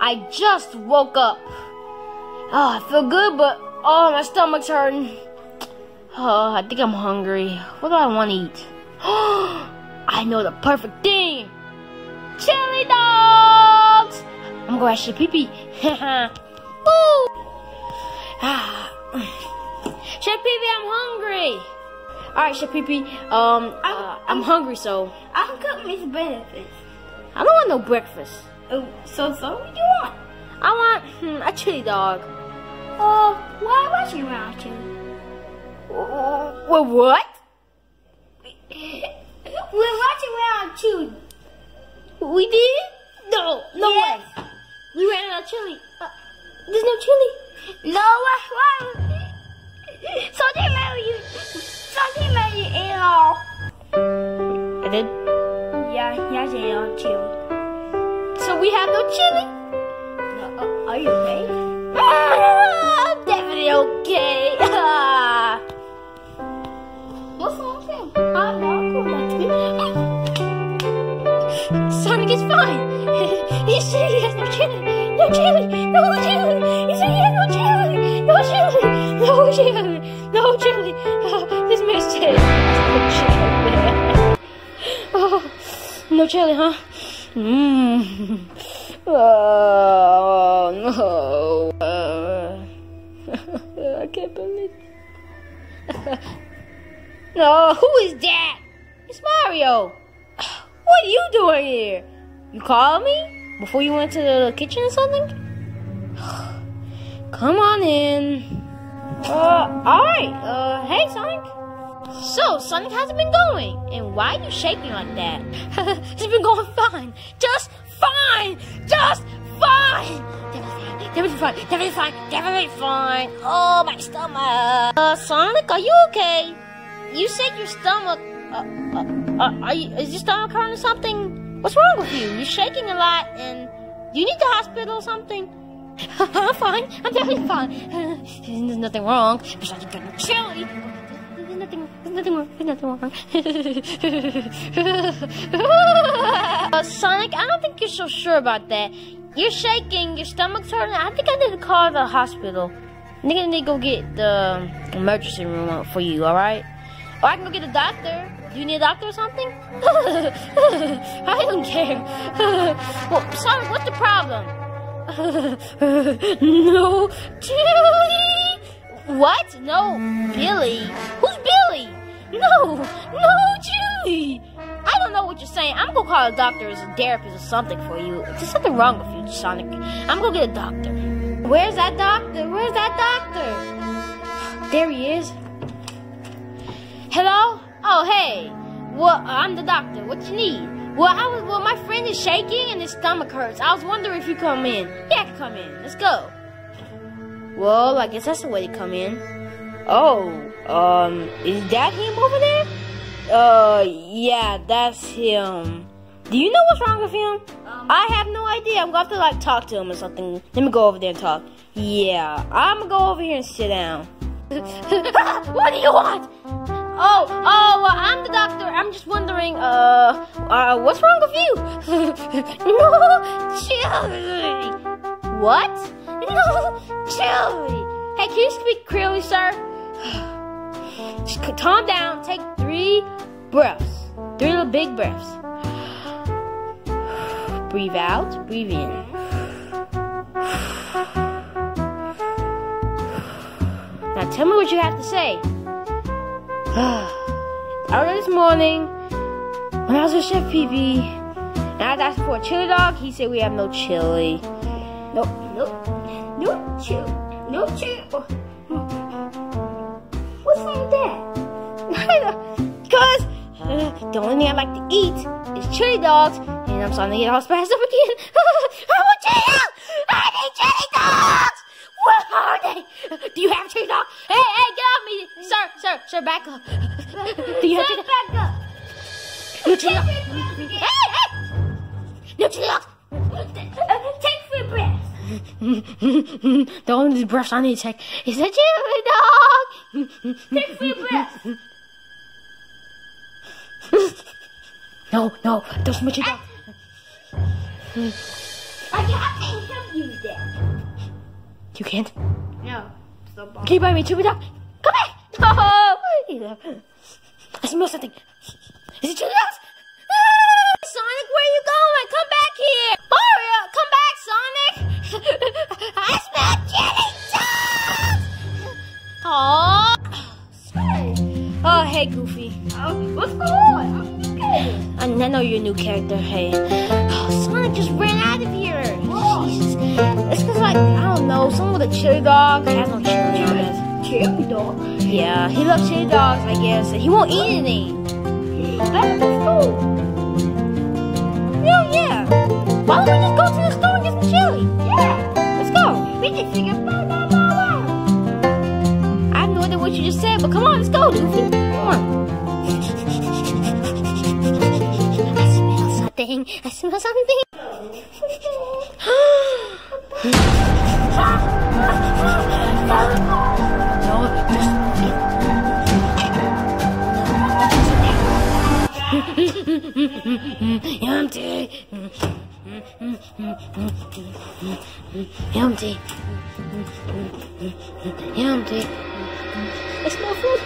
I just woke up. I feel good, but my stomach's hurting. I think I'm hungry. What do I want to eat? I know the perfect thing. Chili dogs! I'm going to Chef Pee Pee. Woo! Chef Pee Pee, I'm hungry. Alright, Chef Pee Pee, I'm hungry, so I'll cook me some breakfast. I don't want no breakfast. Oh, so what do you want? I want a chili dog. Oh, why was you around chili? Well, what? We're watching around chili. We did? No way. We ran out of chili. There's no chili. No, why? So they made you eat it all. I did? Yeah, I did it all too. So we have no chili? No, are you okay? I'm definitely okay. What's wrong with him? I'm not cool. Sonic is fine. He said he has no chili. No chili. No chili. He said he has no chili. No chili. No chili. No chili. This man said no chili. No chili, huh? Oh no. I can't believe it. No, who is that? It's Mario. What are you doing here? You called me? Before you went to the kitchen or something? Come on in. Alright. Hey, Sonic. So, Sonic, how's it been going? And why are you shaking like that? It's been going fine. Just fine. Just fine. Definitely fine. Definitely fine. Definitely fine. Oh, my stomach. Sonic, are you okay? You said your stomach... is your stomach hurting or something? What's wrong with you? You're shaking a lot, and do you need the hospital or something? I'm fine. I'm definitely fine. There's nothing wrong. Besides, you got no chili. There's nothing wrong. Sonic, I don't think you're so sure about that. You're shaking. Your stomach's hurting. I think I need to call the hospital. I think I need to go get the emergency room for you, alright? Or I can go get a doctor. Do you need a doctor or something? I don't care. Well, Sonic, what's the problem? No chili. What? No Billy. Who's Billy? No chili. I don't know what you're saying. I'm gonna call a doctor or a therapist or something for you. There's something wrong with you, Sonic. I'm gonna get a doctor. Where's that doctor? Where's that doctor? There he is. Hello? Oh, hey. Well, I'm the doctor. What you need? Well, my friend is shaking and his stomach hurts. I was wondering if you come in. Yeah, I can come in. Let's go. Well, I guess that's the way to come in. Oh, is that him over there? Yeah, that's him. Do you know what's wrong with him? I have no idea. I'm going to have to, talk to him or something. Let me go over there and talk. Yeah, I'm going to go over here and sit down. What do you want? Oh, well, I'm the doctor. I'm just wondering, what's wrong with you? No chili. What? No chili. Hey, can you speak clearly, sir? Just calm down. Take 3 breaths. 3 little big breaths. Breathe out, breathe in. Now tell me what you have to say. Early this morning, when I was with Chef Pee Pee, and I asked for a chili dog, he said we have no chili. No chili. No chili. What's wrong with that? Because the only thing I like to eat is chili dogs, and I'm starting to get all spicy up again. I want chili! I need chili dogs! Where are they? Do you have chili dogs? Hey, get off me! Sir, back up. Do you have chili dogs? Back up. No chili dogs. Hey! No chili dogs. Take 3 breaths. The only breath I need to take is a chili dog. Take 3 breaths. No, don't smooch it up. I can't help you with that. You can't? No. Can you buy me a chewing up? Come back! No! I smell something. Is it chewing up? Sonic, where are you going? Come back here! Mario, come back, Sonic! I smell chili sauce! Oh, sorry. Oh, hey, Goofy. Oh, what's going on? Okay. I know you're a new character, hey. Oh, Sonic just ran out of here. Whoa. Jesus. It's because, like, I don't know, someone with a chili dog has no chili on it. Chili dog? Yeah, he loves chili dogs, I guess. And he won't eat anything. That's the food. Yeah. Why don't we just go to the store and get some chili? Yeah. Let's go. We just figure blah, blah, blah, blah. I have no idea what you just said, but come on, let's go, Goofy. Come on. I smell something. I smell something. Empty. Empty. Empty. I smell food.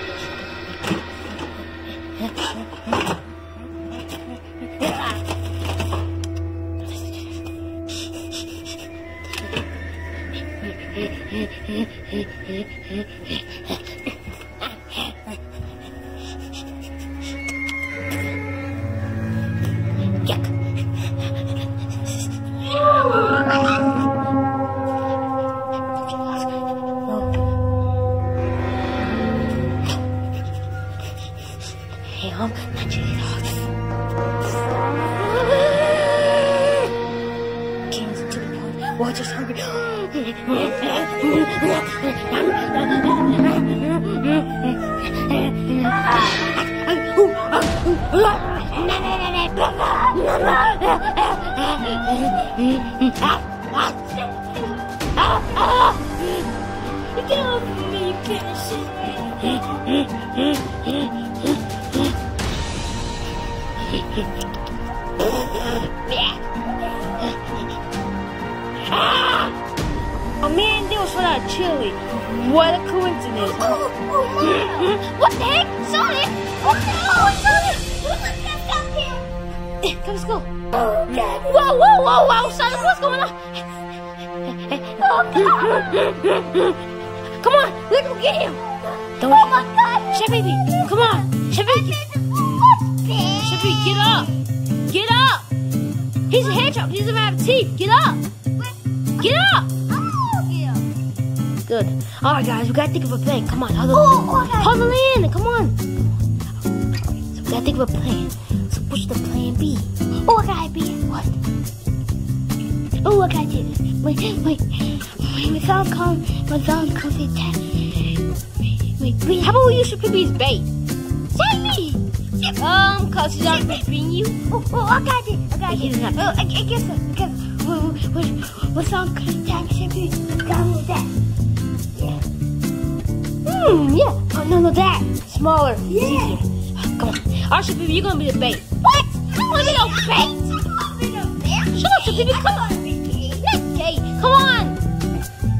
A man deals for that chili. What a coincidence. Oh, what the heck? Sonic! What the hell? Sonic! Look at that down here! Come, let's go. Whoa, whoa, whoa, whoa, Sonic, what's going on? Oh, God. Come on, let's go get him. Don't oh, my God. Chef Pee Pee, come on. Chef Pee Pee. Chef Pee Pee, get up. Get up. He's a hedgehog. He doesn't have teeth. Get up. Get up! Oh, yeah. Good. Alright, guys, we gotta think of a plan. Come on, huddle in. Come on. So we gotta think of a plan. So what's the plan B? Oh, I gotta be. What? Oh, I gotta do this. Wait, wait. My phone comes in attack. Wait. How about we use your baby's bait? Save me! Cause he's already between you. Oh, I got it. I got it. I guess what song could attack Chef Pee Pee? That. Yeah. Yeah. Oh, no, that. Smaller. Yeah. Come on. Our Chef Pee Pee, you're gonna be the bait. What? I don't wanna be no bait. Shut up, Chef Pee Pee. Come on. Next day. Come on.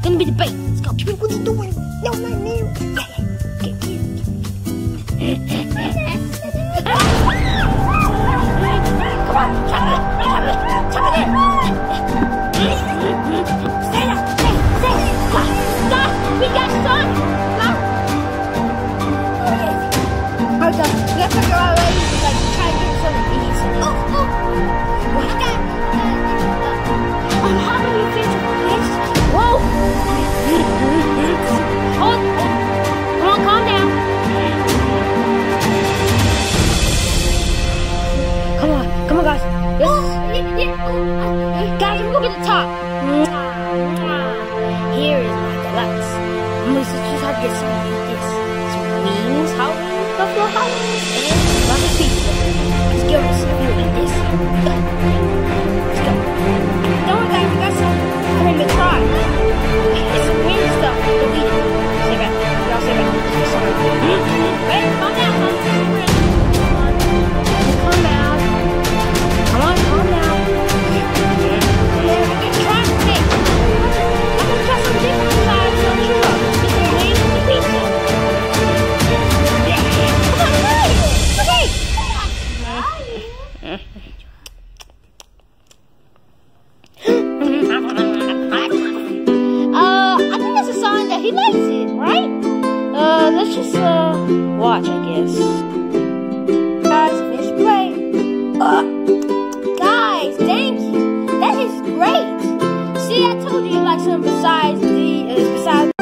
Gonna be the bait. Let's go. Chef Pee Pee, what are you doing? No, not me. Calm down. Come on, calm down. amazing, right? Let's just watch, I guess. Guys, fish play. Guys, thank you. That is great. See, I told you like something besides the